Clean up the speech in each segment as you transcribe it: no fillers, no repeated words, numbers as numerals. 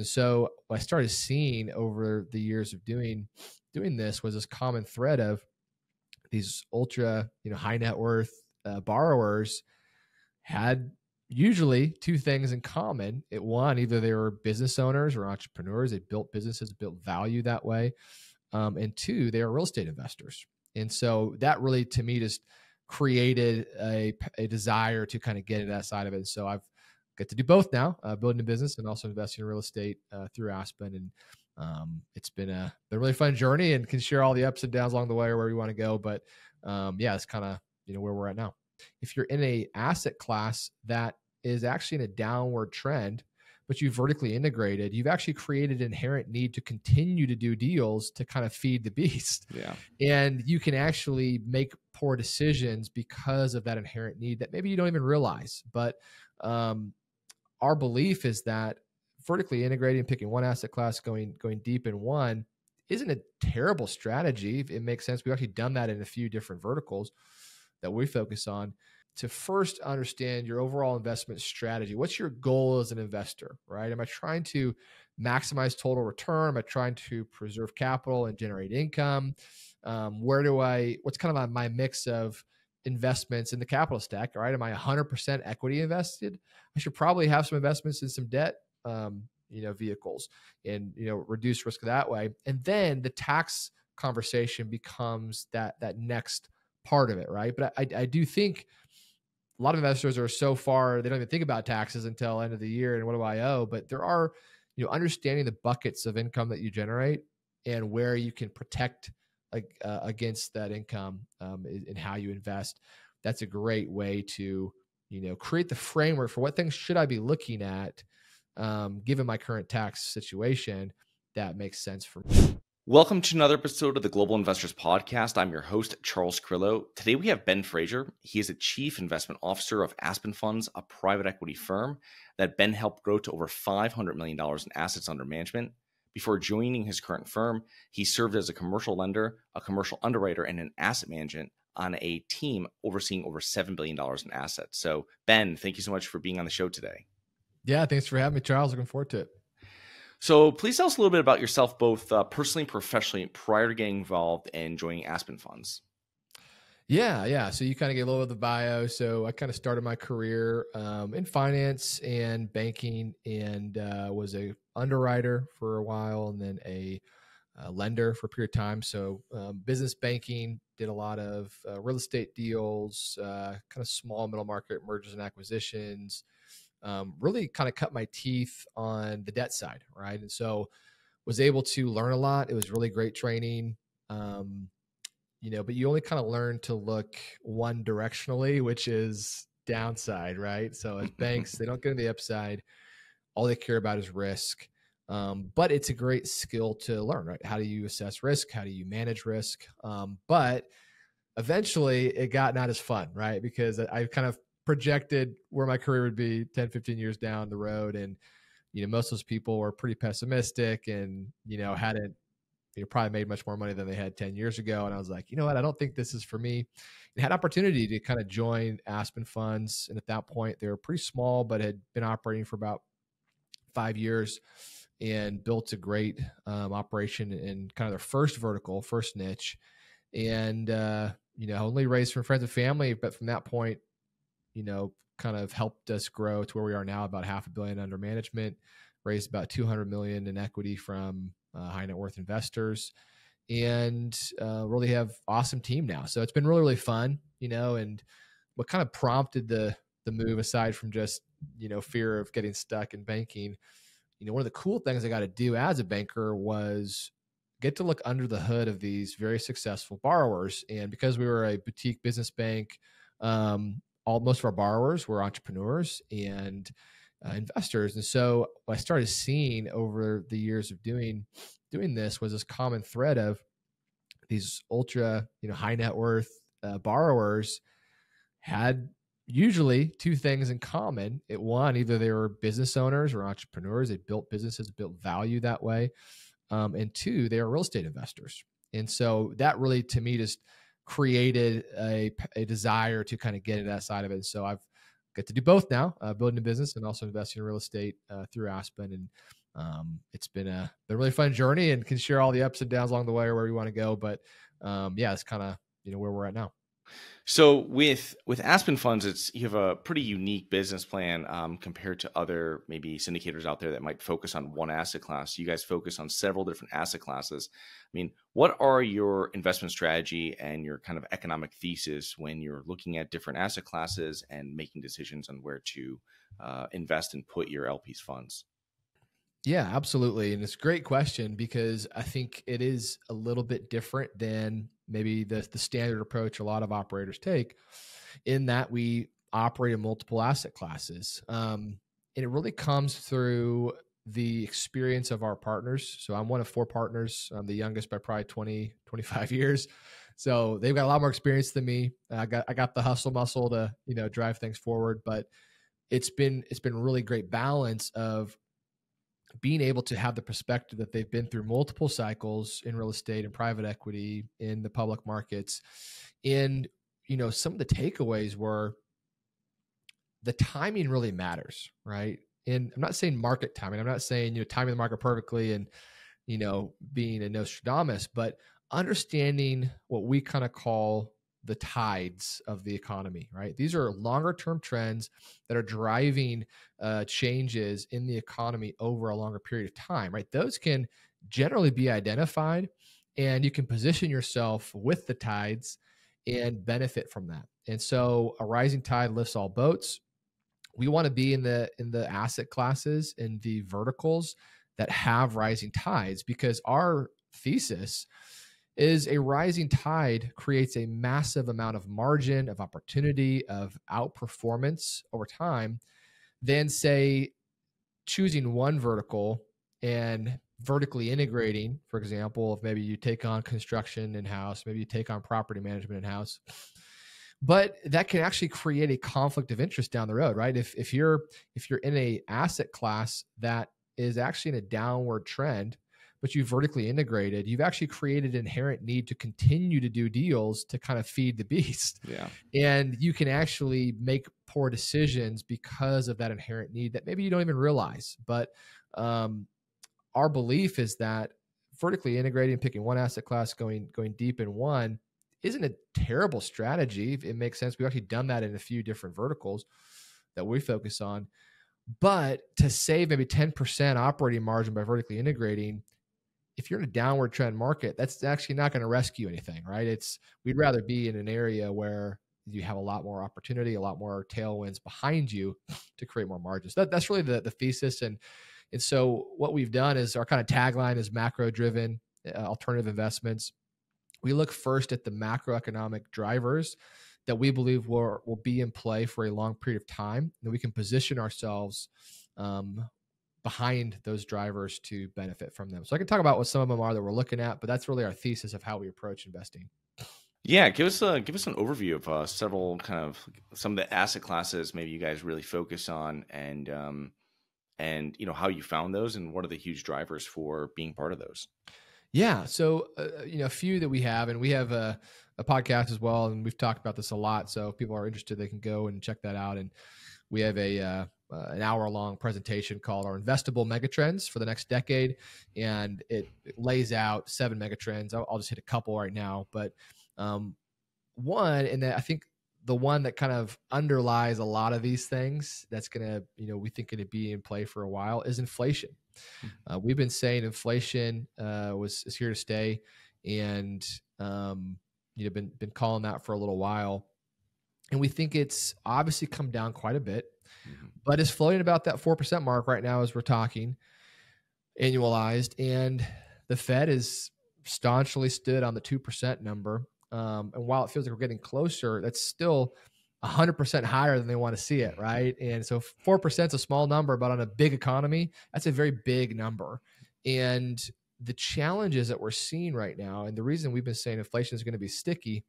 And so what I started seeing over the years of doing this was this common thread of these ultra, high net worth borrowers had usually two things in common. One, either they were business owners or entrepreneurs. They built businesses, built value that way. And two, they were real estate investors. And so that really, to me, just created a desire to kind of get into that side of it. And so I've got to do both now, building a business and also investing in real estate through Aspen. And it's been a really fun journey, and can share all the ups and downs along the way or where we want to go. But yeah, it's kind of, where we're at now. If you're in a asset class that is actually in a downward trend, but you've vertically integrated, you've actually created an inherent need to continue to do deals to kind of feed the beast. Yeah. And you can actually make poor decisions because of that inherent need that maybe you don't even realize. But our belief is that vertically integrating, picking one asset class, going deep in one isn't a terrible strategy. It makes sense. We've actually done that in a few different verticals that we focus on, to first understand your overall investment strategy. What's your goal as an investor, right? Am I trying to maximize total return? Am I trying to preserve capital and generate income? What's kind of my mix of investments in the capital stack, right? Am I 100% equity invested? I should probably have some investments in some debt, vehicles, and, reduce risk that way. And then the tax conversation becomes that next part of it, right? But I do think a lot of investors are so far, they don't even think about taxes until end of the year and what do I owe? But there are, understanding the buckets of income that you generate and where you can protect against that income and how you invest. That's a great way to, create the framework for what things should I be looking at given my current tax situation that makes sense for me. Welcome to another episode of the Global Investors Podcast. I'm your host, Charles Carillo. Today we have Ben Fraser. He is a Chief Investment Officer of Aspen Funds, a private equity firm that Ben helped grow to over $500 million in assets under management. Before joining his current firm, he served as a commercial lender, a commercial underwriter, and an asset manager on a team overseeing over $7 billion in assets. So Ben, thank you so much for being on the show today. Yeah, thanks for having me, Charles. Looking forward to it. So please tell us a little bit about yourself, both personally and professionally, prior to getting involved and joining Aspen Funds. Yeah. So you kind of get a little of the bio. So I kind of started my career in finance and banking, and was a underwriter for a while, and then a lender for a period of time. So business banking, did a lot of real estate deals, kind of small middle market mergers and acquisitions. Really kind of cut my teeth on the debt side, right? And so was able to learn a lot. It was really great training, but you only kind of learn to look one directionally, which is downside, right? So as banks, they don't get into the upside. All they care about is risk. But it's a great skill to learn, right? How do you assess risk? How do you manage risk? But eventually it got not as fun, right? Because I've kind of projected where my career would be 10, 15 years down the road. And, most of those people were pretty pessimistic and, hadn't, probably made much more money than they had 10 years ago. And I was like, you know what, I don't think this is for me. And had opportunity to kind of join Aspen Funds. And at that point, they were pretty small, but had been operating for about 5 years and built a great operation in kind of their first vertical, first niche. And, only raised from friends and family. But from that point, kind of helped us grow to where we are now, about $500 million under management, raised about $200 million in equity from high net worth investors, and really have awesome team now. So it's been really, really fun, and what kind of prompted the move, aside from just, fear of getting stuck in banking, one of the cool things I got to do as a banker was get to look under the hood of these very successful borrowers. And because we were a boutique business bank, most of our borrowers were entrepreneurs and investors. And so what I started seeing over the years of doing this was this common thread of these ultra, high net worth borrowers had usually two things in common. One, either they were business owners or entrepreneurs. They built businesses, built value that way. And two, they were real estate investors. And so that really, to me, just created a desire to kind of get into that side of it. And so I've got to do both now, building a business and also investing in real estate through Aspen. And It's been a really fun journey, and can share all the ups and downs along the way or where we want to go. But yeah, it's kind of, you know, where we're at now. So with Aspen Funds, you have a pretty unique business plan compared to other maybe syndicators out there that might focus on one asset class. You guys focus on several different asset classes. I mean, what are your investment strategy and your kind of economic thesis when you're looking at different asset classes and making decisions on where to invest and put your LP's funds? Yeah, absolutely. And it's a great question, because I think it is a little bit different than maybe the standard approach a lot of operators take, in that we operate in multiple asset classes. And it really comes through the experience of our partners. So I'm one of four partners. I'm the youngest by probably 20, 25 years. So they've got a lot more experience than me. I got the hustle muscle to, you know, drive things forward, but it's been really great balance of being able to have the perspective that they've been through multiple cycles in real estate and private equity, in the public markets. And, you know, some of the takeaways were the timing really matters, right? And I'm not saying market timing. I'm not saying, you know, timing the market perfectly and, you know, being a Nostradamus, but understanding what we kind of call the tides of the economy, right? These are longer term trends that are driving changes in the economy over a longer period of time, right? Those can generally be identified, and you can position yourself with the tides and benefit from that. And so a rising tide lifts all boats. We want to be in the asset classes, in the verticals that have rising tides, because our thesis is a rising tide creates a massive amount of margin, of opportunity, of outperformance over time than, say, choosing one vertical and vertically integrating. For example, if maybe you take on construction in-house, maybe you take on property management in-house, but that can actually create a conflict of interest down the road, right? If you're in an asset class that is actually in a downward trend, but you vertically integrated, you've actually created inherent need to continue to do deals to kind of feed the beast. Yeah. And you can actually make poor decisions because of that inherent need that maybe you don't even realize. But our belief is that vertically integrating, picking one asset class, going deep in one, isn't a terrible strategy. It makes sense. We've actually done that in a few different verticals that we focus on. But to save maybe 10% operating margin by vertically integrating, if you're in a downward trend market, that's actually not going to rescue anything, right? We'd rather be in an area where you have a lot more opportunity, a lot more tailwinds behind you to create more margins. That's really the thesis. And so what we've done is, our kind of tagline is macro-driven alternative investments. We look first at the macroeconomic drivers that we believe will be in play for a long period of time, and we can position ourselves behind those drivers to benefit from them. So I can talk about what some of them are that we're looking at, but that's really our thesis of how we approach investing. Yeah, give us an overview of several kind of some of the asset classes maybe you guys really focus on, and you know, how you found those and what are the huge drivers for being part of those. Yeah, so you know, a few that we have, and we have a podcast as well, and we've talked about this a lot. So if people are interested, they can go and check that out. And we have an hour-long presentation called Our Investable Megatrends for the Next Decade, and it lays out 7 megatrends. I'll just hit a couple right now, but one, and I think the one that kind of underlies a lot of these things that's going to, you know, we think going to be in play for a while is inflation. We've been saying inflation is here to stay, and you know, been calling that for a little while, and we think it's obviously come down quite a bit. Mm-hmm. But it's floating about that 4% mark right now as we're talking, annualized. And the Fed is staunchly stood on the 2% number. And while it feels like we're getting closer, that's still 100% higher than they want to see it, right? And so 4% is a small number, but on a big economy, that's a very big number. And the challenges that we're seeing right now, and the reason we've been saying inflation is going to be sticky,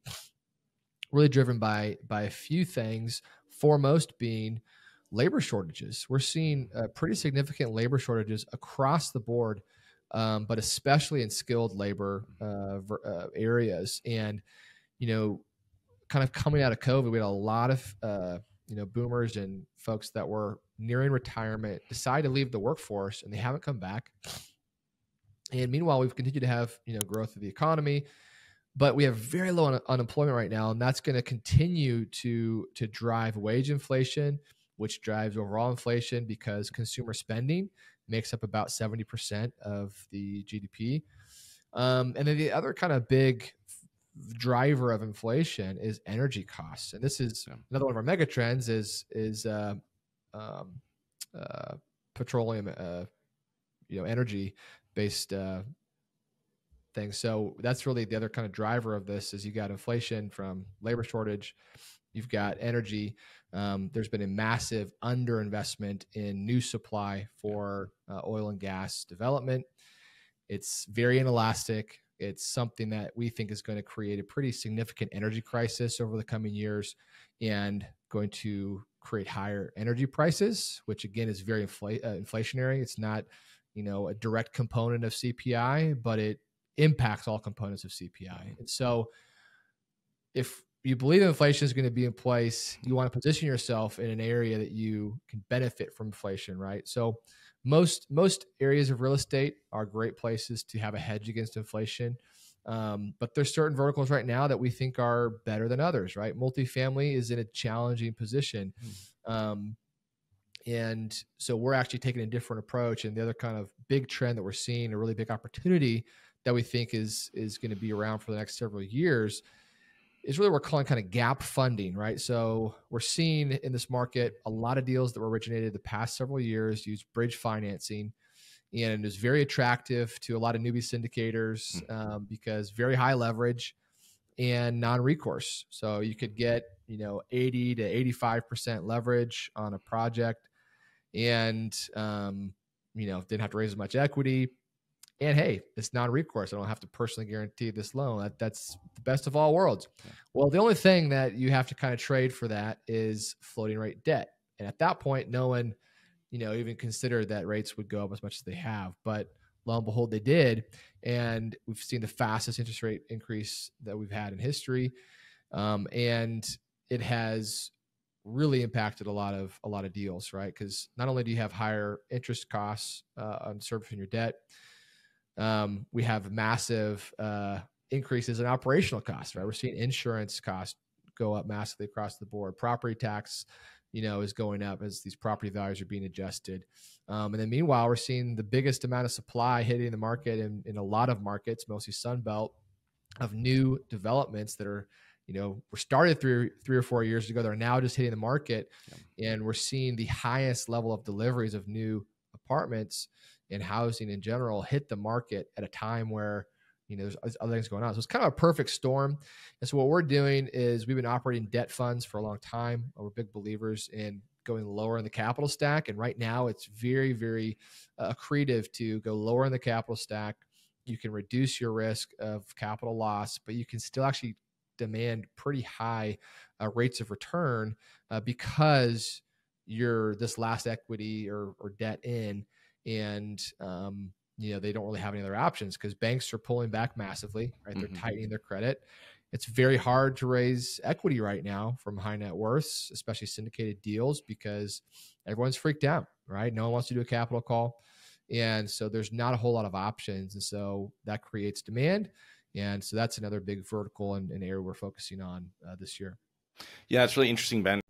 really driven by a few things, foremost being labor shortages. We're seeing pretty significant labor shortages across the board, but especially in skilled labor areas. And, you know, kind of coming out of COVID, we had a lot of, you know, boomers and folks that were nearing retirement, decide to leave the workforce, and they haven't come back. And meanwhile, we've continued to have, you know, growth of the economy, but we have very low unemployment right now, and that's going to continue to drive wage inflation, which drives overall inflation because consumer spending makes up about 70% of the GDP. And then the other kind of big driver of inflation is energy costs, and this is another one of our mega trends is petroleum, energy based things. So that's really the other kind of driver of this is you got inflation from labor shortage, you've got energy. There's been a massive underinvestment in new supply for oil and gas development. It's very inelastic. It's something that we think is going to create a pretty significant energy crisis over the coming years and going to create higher energy prices, which again is very inflationary. It's not, you know, a direct component of CPI, but it impacts all components of CPI. And so if you believe inflation is going to be in place, you want to position yourself in an area that you can benefit from inflation, right? So most areas of real estate are great places to have a hedge against inflation. But there's certain verticals right now that we think are better than others, right? Multifamily is in a challenging position. And so we're actually taking a different approach. And the other kind of big trend that we're seeing, a really big opportunity that we think is going to be around for the next several years, is really what we're calling kind of gap funding, right? So we're seeing in this market a lot of deals that were originated the past several years use bridge financing, and it is very attractive to a lot of newbie syndicators because very high leverage and non-recourse. So you could get, you know, 80 to 85% leverage on a project, and didn't have to raise as much equity. And hey, it's non-recourse. I don't have to personally guarantee this loan. That's the best of all worlds. Well, the only thing that you have to kind of trade for that is floating rate debt. And at that point, no one, you know, even considered that rates would go up as much as they have. But lo and behold, they did. And we've seen the fastest interest rate increase that we've had in history. And it has really impacted a lot of deals, right? Because not only do you have higher interest costs on servicing your debt, we have massive increases in operational costs, right? We're seeing insurance costs go up massively across the board. Property tax, you know, is going up as these property values are being adjusted. And then meanwhile, we're seeing the biggest amount of supply hitting the market in a lot of markets, mostly Sunbelt, of new developments that are, you know, were started three or four years ago. They're now just hitting the market. Yeah. And we're seeing the highest level of deliveries of new apartments and housing in general hit the market at a time where, you know, there's other things going on. So it's kind of a perfect storm. And so what we're doing is we've been operating debt funds for a long time. We're big believers in going lower in the capital stack. And right now it's very, very accretive to go lower in the capital stack. You can reduce your risk of capital loss, but you can still actually demand pretty high rates of return because you're this last equity or debt in. And, they don't really have any other options because banks are pulling back massively, right? They're tightening their credit. It's very hard to raise equity right now from high net worths, especially syndicated deals, because everyone's freaked out, right? No one wants to do a capital call. And so there's not a whole lot of options. And so that creates demand. And so that's another big vertical and area we're focusing on this year. Yeah, it's really interesting, Ben.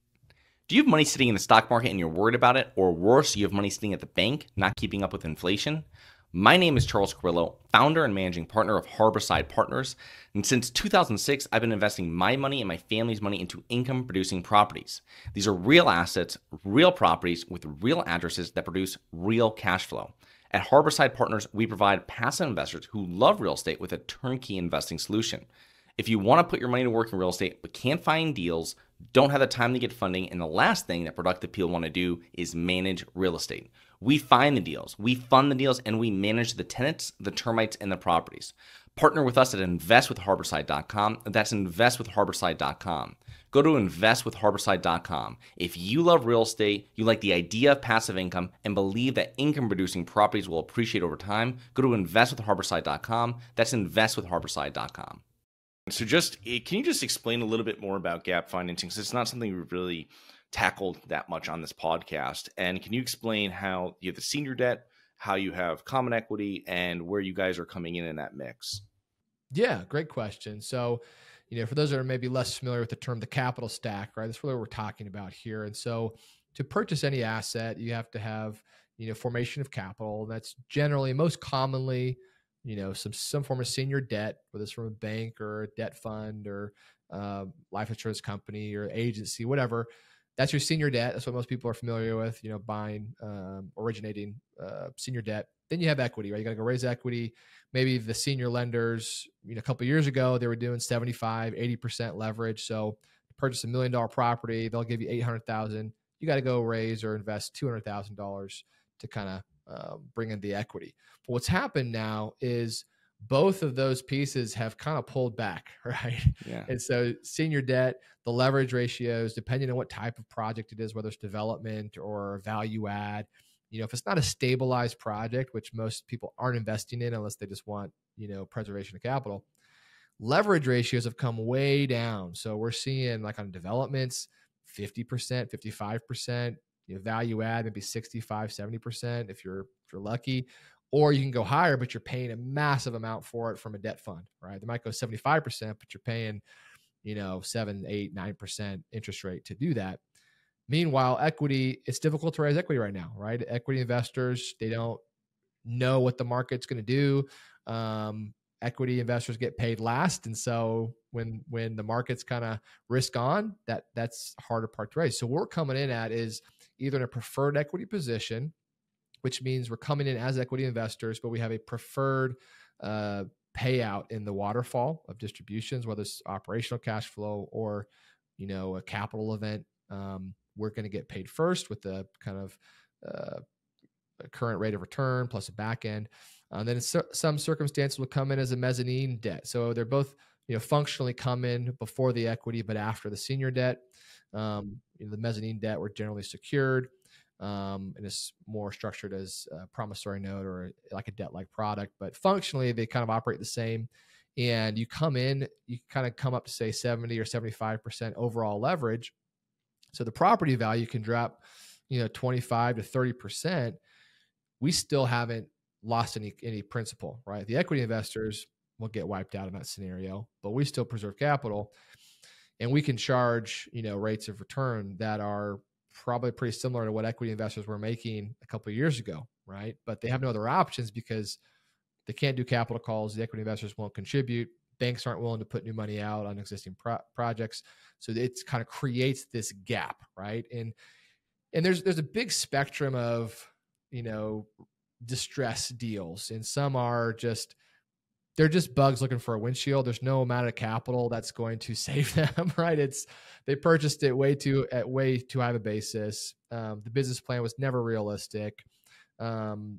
Do you have money sitting in the stock market and you're worried about it? Or worse, you have money sitting at the bank, not keeping up with inflation? My name is Charles Carillo, founder and managing partner of Harborside Partners. And since 2006, I've been investing my money and my family's money into income-producing properties. These are real assets, real properties with real addresses that produce real cash flow. At Harborside Partners, we provide passive investors who love real estate with a turnkey investing solution. If you want to put your money to work in real estate but can't find deals, don't have the time to get funding, and the last thing that productive people want to do is manage real estate. We find the deals, we fund the deals, and we manage the tenants, the termites, and the properties. Partner with us at investwithharborside.com. That's investwithharborside.com. Go to investwithharborside.com. If you love real estate, you like the idea of passive income, and believe that income-producing properties will appreciate over time, go to investwithharborside.com. That's investwithharborside.com. So can you just explain a little bit more about gap financing? Because it's not something we've really tackled that much on this podcast. And can you explain how you have the senior debt, how you have common equity, and where you guys are coming in that mix? Yeah, great question. So, you know, for those that are maybe less familiar with the term, the capital stack, right? That's really what we're talking about here. And so to purchase any asset, you have to have, you know, formation of capital. That's generally, most commonly, you know, some form of senior debt, whether it's from a bank or a debt fund or life insurance company or agency, whatever. That's your senior debt. That's what most people are familiar with, you know, buying, originating senior debt. Then you have equity, right? You got to go raise equity. Maybe the senior lenders, you know, a couple of years ago, they were doing 75, 80% leverage. So to purchase a $1 million property, they'll give you $800,000. You got to go raise or invest $200,000 to kind of bring in the equity. But what's happened now is both of those pieces have kind of pulled back, right? Yeah. And so senior debt, the leverage ratios, depending on what type of project it is, whether it's development or value add, you know, if it's not a stabilized project, which most people aren't investing in unless they just want, you know, preservation of capital, leverage ratios have come way down. So we're seeing, like, on developments, 50%, 55%, you know, value add, maybe 65, 70% if you're lucky, or you can go higher, but you're paying a massive amount for it from a debt fund, right? They might go 75%, but you're paying, you know, 7, 8, 9% interest rate to do that. Meanwhile, equity, it's difficult to raise equity right now, right? Equity investors, they don't know what the market's going to do. Equity investors get paid last. And so when the market's kind of risk on, that's a harder part to raise. So what we're coming in at is either in a preferred equity position, which means we're coming in as equity investors, but we have a preferred payout in the waterfall of distributions, whether it's operational cash flow or, you know, a capital event. We're going to get paid first with the kind of current rate of return plus a back end. And then in some circumstances will come in as a mezzanine debt. So they're both, you know, functionally come in before the equity, but after the senior debt. You know, the mezzanine debt were generally secured, and it's more structured as a promissory note or like a debt-like product, but functionally they kind of operate the same. And you come in, you kind of come up to, say, 70 or 75% overall leverage. So the property value can drop, you know, 25 to 30%. We still haven't lost any principal, right? The equity investors will get wiped out in that scenario, but we still preserve capital, and we can charge, you know, rates of return that are probably pretty similar to what equity investors were making a couple of years ago, right? But they have no other options because they can't do capital calls. The equity investors won't contribute. Banks aren't willing to put new money out on existing projects. So it's kind of creates this gap, right? And there's a big spectrum of, you know, distress deals. And some are just, they're just bugs looking for a windshield. There's no amount of capital that's going to save them, right? It's, they purchased it at way too high of a basis. The business plan was never realistic. You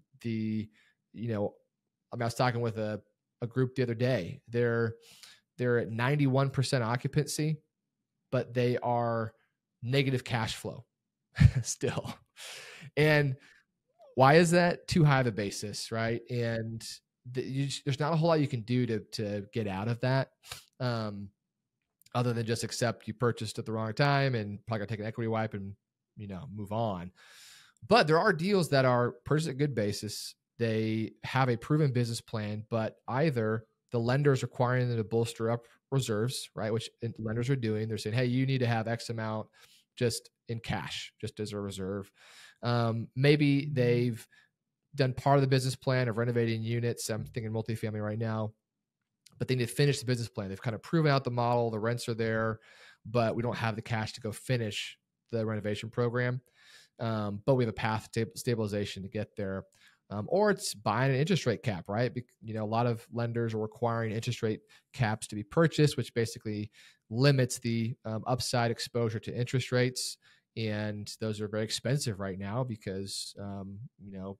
know, I was talking with a group the other day. They're at 91% occupancy, but they are negative cash flow still. And why is that? Too high of a basis, right? And there's not a whole lot you can do to get out of that, other than just accept you purchased at the wrong time and probably gotta take an equity wipe and, you know, move on. But there are deals that are purchased at a good basis. They have a proven business plan, but either the lender is requiring them to bolster up reserves, right? Which lenders are doing. They're saying, hey, you need to have X amount just in cash, just as a reserve. Maybe they've done part of the business plan of renovating units. I'm thinking multifamily right now, but they need to finish the business plan. They've kind of proven out the model. The rents are there, but we don't have the cash to go finish the renovation program. But we have a path to stabilization to get there. Or it's buying an interest rate cap, right? You know, a lot of lenders are requiring interest rate caps to be purchased, which basically limits the upside exposure to interest rates. And those are very expensive right now because, you know,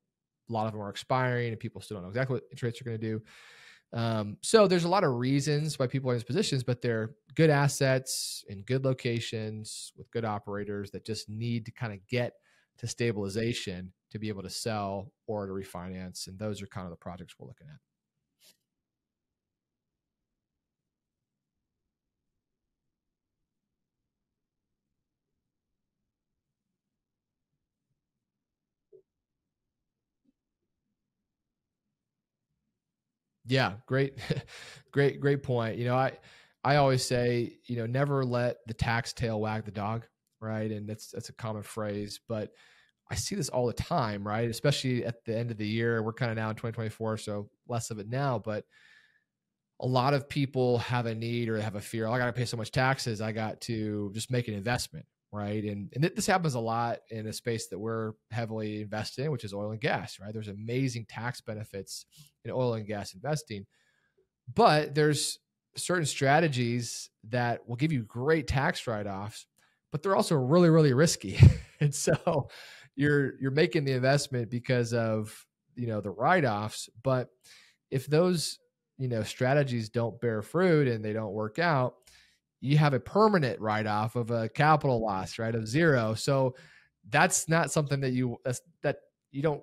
a lot of them are expiring and people still don't know exactly what interest rates are going to do. So there's a lot of reasons why people are in these positions, but they're good assets in good locations with good operators that just need to kind of get to stabilization to be able to sell or to refinance. And those are kind of the projects we're looking at. Yeah, great point. You know, I always say, you know, never let the tax tail wag the dog, right? And that's a common phrase, but I see this all the time, right? Especially at the end of the year. We're kind of now in 2024, so less of it now, but a lot of people have a need or have a fear. Oh, I got to pay so much taxes. I got to just make an investment, right? And this happens a lot in a space that we're heavily invested in, which is oil and gas, right? There's amazing tax benefits in oil and gas investing, but there's certain strategies that will give you great tax write-offs, but they're also really, really risky. And so you're making the investment because of, you know, the write-offs, but if those, you know, strategies don't bear fruit and they don't work out, you have a permanent write-off of a capital loss, right? Of zero. So that's not something that you don't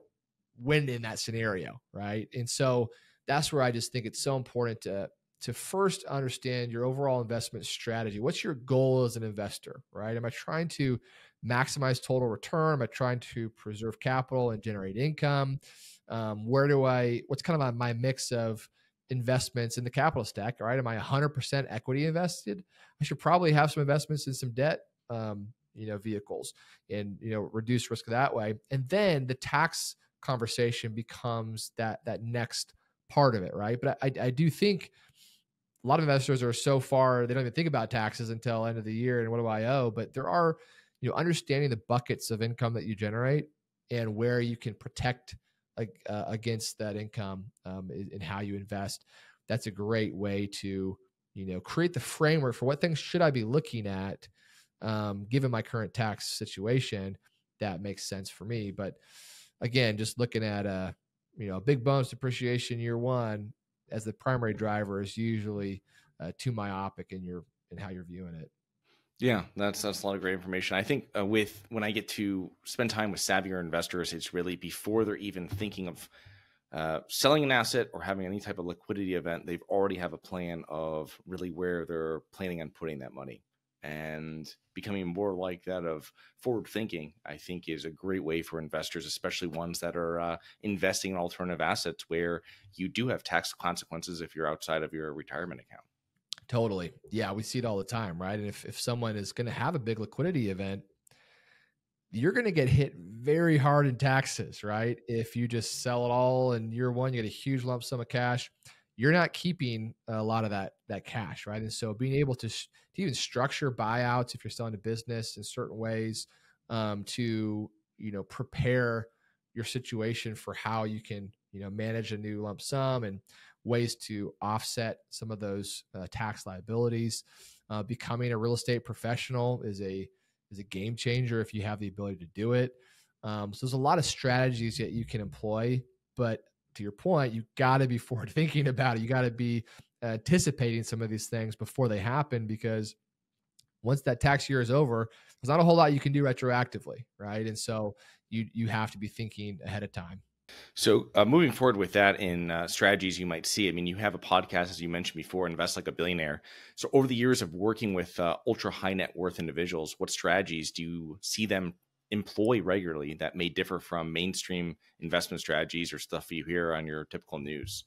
win in that scenario, right? And so that's where I just think it's so important to first understand your overall investment strategy. What's your goal as an investor, right? Am I trying to maximize total return? Am I trying to preserve capital and generate income? What's kind of my mix of investments in the capital stack, right? Am I 100% equity invested? I should probably have some investments in some debt, you know, vehicles, and, you know, reduce risk that way. And then the tax conversation becomes that next part of it, right? But I do think a lot of investors are so far, they don't even think about taxes until end of the year and what do I owe? But there are, you know, understanding the buckets of income that you generate and where you can protect against that income and how you invest. That's a great way to, you know, create the framework for what things should I be looking at given my current tax situation that makes sense for me. But again, just looking at you know, a big bonus depreciation year one as the primary driver is usually too myopic in how you're viewing it. Yeah, that's a lot of great information. I think when I get to spend time with savvier investors, it's really before they're even thinking of selling an asset or having any type of liquidity event, they've already have a plan of really where they're planning on putting that money. And becoming more like that of forward thinking, I think, is a great way for investors, especially ones that are investing in alternative assets where you do have tax consequences if you're outside of your retirement account. Totally. Yeah. We see it all the time, right? And if someone is going to have a big liquidity event, you're going to get hit very hard in taxes, right? If you just sell it all in year one, you get a huge lump sum of cash. You're not keeping a lot of that cash, right? And so being able to even structure buyouts, if you're selling a business in certain ways, to, you know, prepare your situation for how you can, you know, manage a new lump sum and ways to offset some of those tax liabilities. Becoming a real estate professional is a game changer if you have the ability to do it. So there's a lot of strategies that you can employ, but to your point, you got to be forward thinking about it. You got to be anticipating some of these things before they happen, because once that tax year is over, there's not a whole lot you can do retroactively, right? And so you have to be thinking ahead of time. So moving forward with that in strategies you might see, I mean, you have a podcast, as you mentioned before, Invest Like a Billionaire. So over the years of working with ultra high net worth individuals, what strategies do you see them employ regularly that may differ from mainstream investment strategies or stuff you hear on your typical news?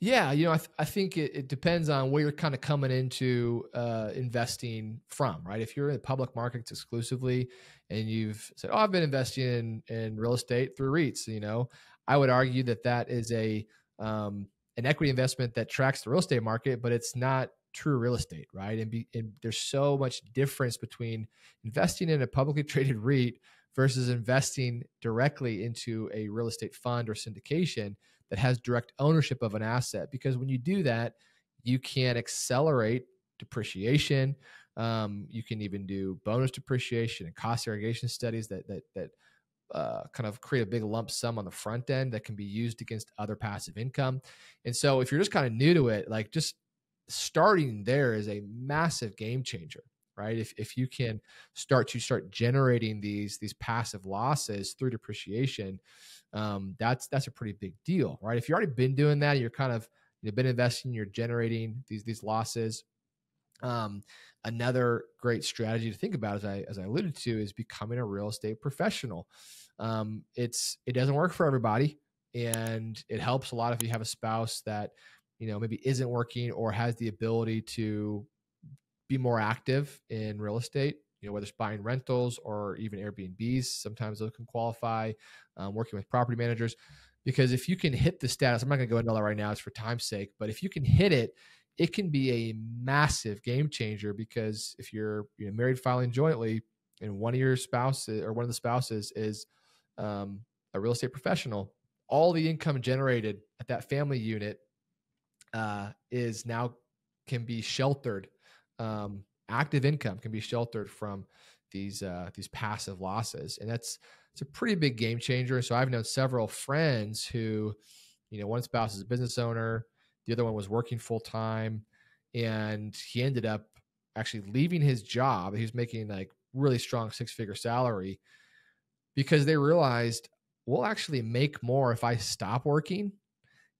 Yeah, you know, I think it depends on where you're kind of coming into investing from, right? If you're in the public markets exclusively and you've said, oh, I've been investing in real estate through REITs, you know, I would argue that is an equity investment that tracks the real estate market, but it's not true real estate, right? And there's so much difference between investing in a publicly traded REIT versus investing directly into a real estate fund or syndication that has direct ownership of an asset. Because when you do that, you can accelerate depreciation. You can even do bonus depreciation and cost segregation studies that kind of create a big lump sum on the front end that can be used against other passive income. And so if you're just kind of new to it, like just starting there is a massive game changer, right? If you can start generating these passive losses through depreciation, that's a pretty big deal, right? If you've already been doing that, you're kind of, you've been investing, you're generating these losses. Another great strategy to think about, as I alluded to, is becoming a real estate professional. It doesn't work for everybody. And it helps a lot if you have a spouse that, you know, maybe isn't working or has the ability to be more active in real estate, you know, whether it's buying rentals or even Airbnbs. Sometimes those can qualify, working with property managers. Because if you can hit the status, I'm not going to go into all that right now, it's for time's sake, but if you can hit it, it can be a massive game changer. Because if you're, you know, married filing jointly and one of your spouses or one of the spouses is a real estate professional, all the income generated at that family unit is now can be sheltered. Active income can be sheltered from these passive losses, and it's a pretty big game changer. So I've known several friends who, you know, one spouse is a business owner, the other one was working full time, and he ended up actually leaving his job. He was making like really strong six-figure salary because they realized, we'll actually make more if I stop working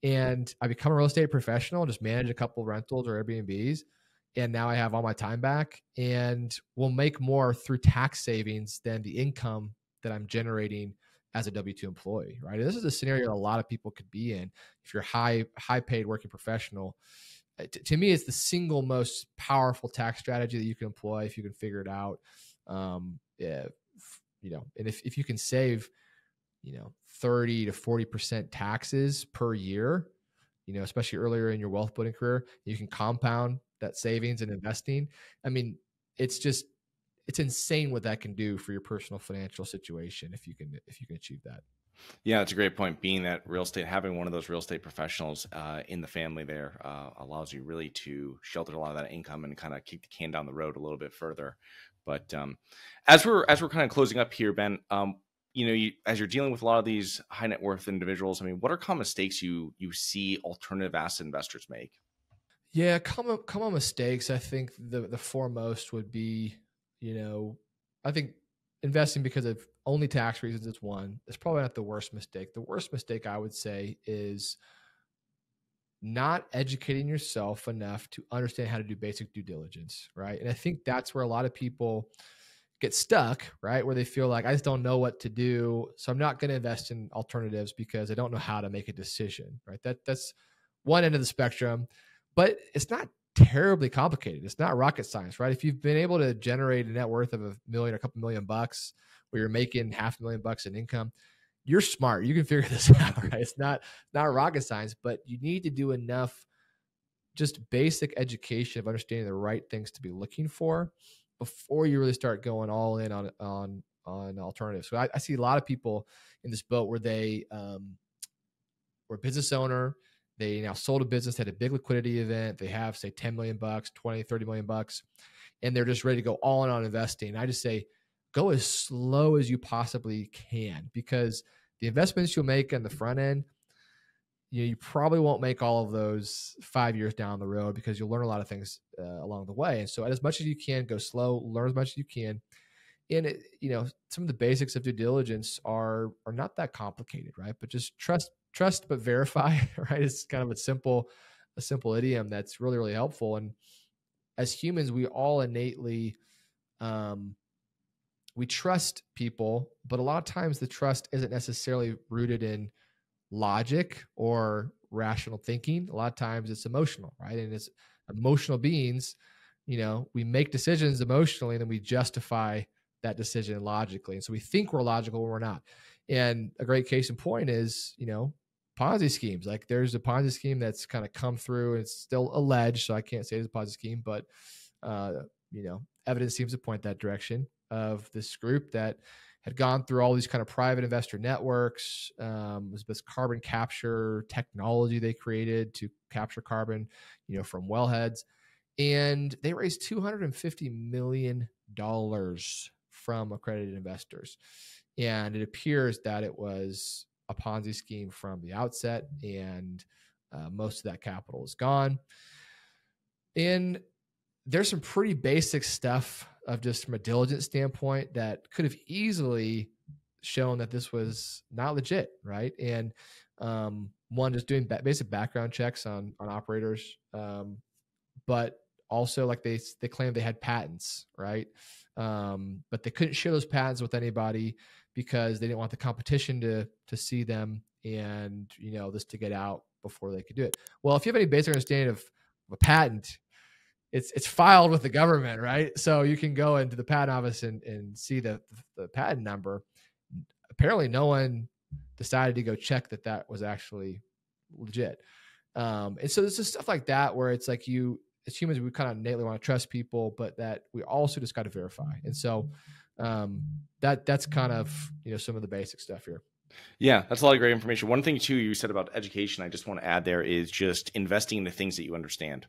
and I become a real estate professional, just manage a couple rentals or Airbnbs. And now I have all my time back, and we'll make more through tax savings than the income that I'm generating as a W-2 employee, right? And this is a scenario a lot of people could be in if you're high paid working professional. To me, it's the single most powerful tax strategy that you can employ if you can figure it out. You know, and if you can save, you know, 30 to 40% taxes per year, you know, especially earlier in your wealth building career, you can compound that savings and investing. I mean, it's just, it's insane what that can do for your personal financial situation if you can achieve that. Yeah, it's a great point. Being that real estate, having one of those real estate professionals in the family there allows you really to shelter a lot of that income and kind of kick the can down the road a little bit further. But as we're kind of closing up here, Ben, you know, as you're dealing with a lot of these high net worth individuals, I mean, what are common mistakes you see alternative asset investors make? Yeah, common mistakes. I think the foremost would be, you know, I think investing because of only tax reasons is one. It's probably not the worst mistake. The worst mistake I would say is not educating yourself enough to understand how to do basic due diligence, right? And I think that's where a lot of people get stuck, right? Where they feel like, I just don't know what to do, so I'm not going to invest in alternatives because I don't know how to make a decision, right? That's one end of the spectrum. But it's not terribly complicated. It's not rocket science, right? If you've been able to generate a net worth of $1 million, a couple $1 million bucks, where you're making $500,000 in income, you're smart. You can figure this out, right? It's not rocket science, but you need to do enough just basic education of understanding the right things to be looking for before you really start going all in on alternatives. So I see a lot of people in this boat where they were a business owner. They now sold a business, had a big liquidity event. They have, say, $10 million, 20, $30 million, and they're just ready to go all in on investing. I just say, go as slow as you possibly can, because the investments you'll make on the front end, you probably won't make all of those 5 years down the road, because you'll learn a lot of things along the way. And so as much as you can, go slow, learn as much as you can. And it, you know, some of the basics of due diligence are not that complicated, right? But just trust but verify, right? It's kind of a simple idiom that's really, really helpful. And as humans, we all innately, we trust people, but a lot of times the trust isn't necessarily rooted in logic or rational thinking. A lot of times it's emotional, right? And as emotional beings, you know, we make decisions emotionally, and then we justify that decision logically. And so we think we're logical when we're not. And a great case in point is, you know, Ponzi schemes. Like, there's a Ponzi scheme that's kind of come through, and it's still alleged, so I can't say it's a Ponzi scheme, but, you know, evidence seems to point that direction, of this group that had gone through all these kind of private investor networks. It was this carbon capture technology they created to capture carbon, you know, from wellheads. And they raised $250 million from accredited investors. And it appears that it was a Ponzi scheme from the outset, and most of that capital is gone. And there's some pretty basic stuff of just from a diligence standpoint that could have easily shown that this was not legit, right? And one, just doing basic background checks on operators, but also, like, they claimed they had patents, right? But they couldn't share those patents with anybody because they didn't want the competition to see them and, you know, this to get out before they could do it. Well, if you have any basic understanding of a patent, it's filed with the government, right? So you can go into the patent office and see the patent number. Apparently no one decided to go check that that was actually legit. And so there's just stuff like that where it's like you, as humans, we kind of innately want to trust people, but that we also just got to verify. And so that's kind of, you know, some of the basic stuff here. Yeah, that's a lot of great information. One thing too, you said about education, I just want to add there is just investing in the things that you understand.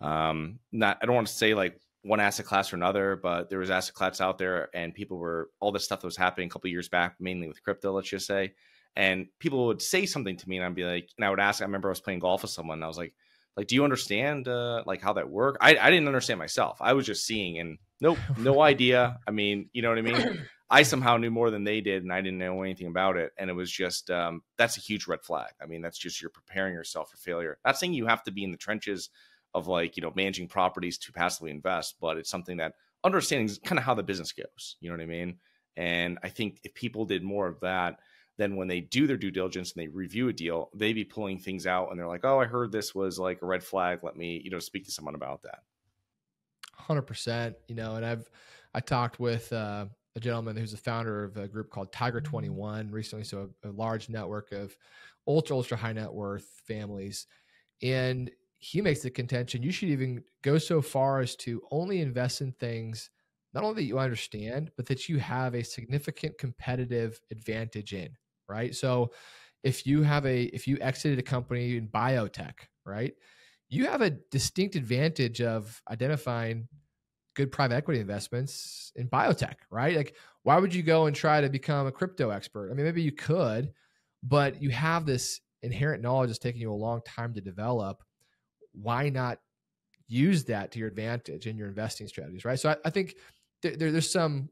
I don't want to say like one asset class or another, but there was asset class out there and people were, all this stuff that was happening a couple of years back, mainly with crypto, let's just say. And people would say something to me and I'd be like, and I would ask, I remember I was playing golf with someone and I was like, do you understand, like how that worked? I didn't understand myself. I was just seeing and nope, no idea. I mean, you know what I mean? I somehow knew more than they did and I didn't know anything about it. And it was just, that's a huge red flag. I mean, that's just, you're preparing yourself for failure. Not saying you have to be in the trenches of like, you know, managing properties to passively invest, but it's something that understanding is kind of how the business goes. You know what I mean? And I think if people did more of that, then when they do their due diligence and they review a deal, they'd be pulling things out and they're like, oh, I heard this was like a red flag. Let me, you know, speak to someone about that. 100%, you know, and I talked with a gentleman who's the founder of a group called Tiger 21 recently. So a large network of ultra high net worth families. And he makes the contention, you should even go so far as to only invest in things not only that you understand, but that you have a significant competitive advantage in, right? So if you have if you exited a company in biotech, right? You have a distinct advantage of identifying good private equity investments in biotech, right? Like, why would you go and try to become a crypto expert? I mean, maybe you could, but you have this inherent knowledge that's taking you a long time to develop. Why not use that to your advantage in your investing strategies, right? So I think there's some,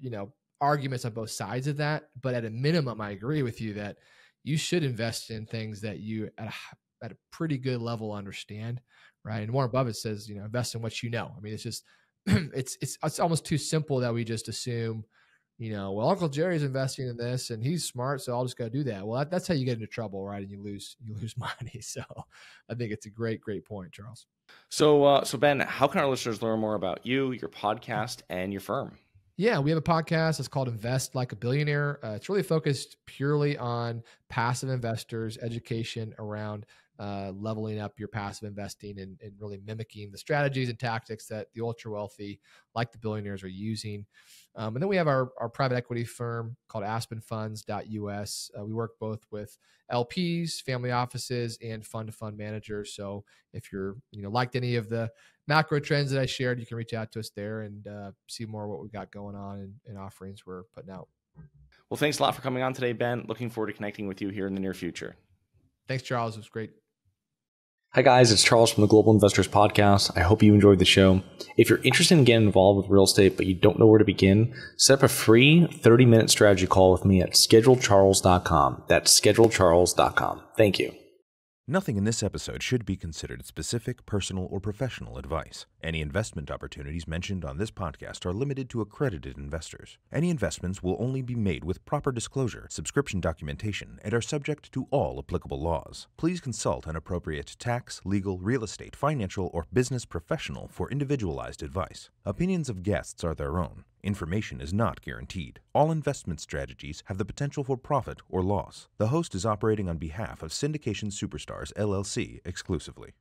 you know, arguments on both sides of that, but at a minimum, I agree with you that you should invest in things that you at a pretty good level understand, right? And Warren Buffett says, you know, invest in what you know. I mean, it's just, it's almost too simple that we just assume, you know, well, Uncle Jerry's investing in this and he's smart, so I'll just go do that. Well, that's how you get into trouble, right? And you lose money. So I think it's a great point, Charles. So Ben, how can our listeners learn more about you, your podcast, and your firm? Yeah, we have a podcast. It's called Invest Like a Billionaire. It's really focused purely on passive investors, education around leveling up your passive investing and really mimicking the strategies and tactics that the ultra wealthy, like the billionaires, are using. And then we have our private equity firm called aspenfunds.us. We work both with LPs, family offices, and fund-to-fund managers. So if you're, you know, liked any of the macro trends that I shared, you can reach out to us there and see more of what we got going on and offerings we're putting out. Well, thanks a lot for coming on today, Ben. Looking forward to connecting with you here in the near future. Thanks, Charles. It was great. Hi guys, it's Charles from the Global Investors Podcast. I hope you enjoyed the show. If you're interested in getting involved with real estate, but you don't know where to begin, set up a free 30-minute strategy call with me at schedulecharles.com. That's schedulecharles.com. Thank you. Nothing in this episode should be considered specific, personal, or professional advice. Any investment opportunities mentioned on this podcast are limited to accredited investors. Any investments will only be made with proper disclosure, subscription documentation, and are subject to all applicable laws. Please consult an appropriate tax, legal, real estate, financial, or business professional for individualized advice. Opinions of guests are their own. Information is not guaranteed. All investment strategies have the potential for profit or loss. The host is operating on behalf of Syndication Superstars, LLC exclusively.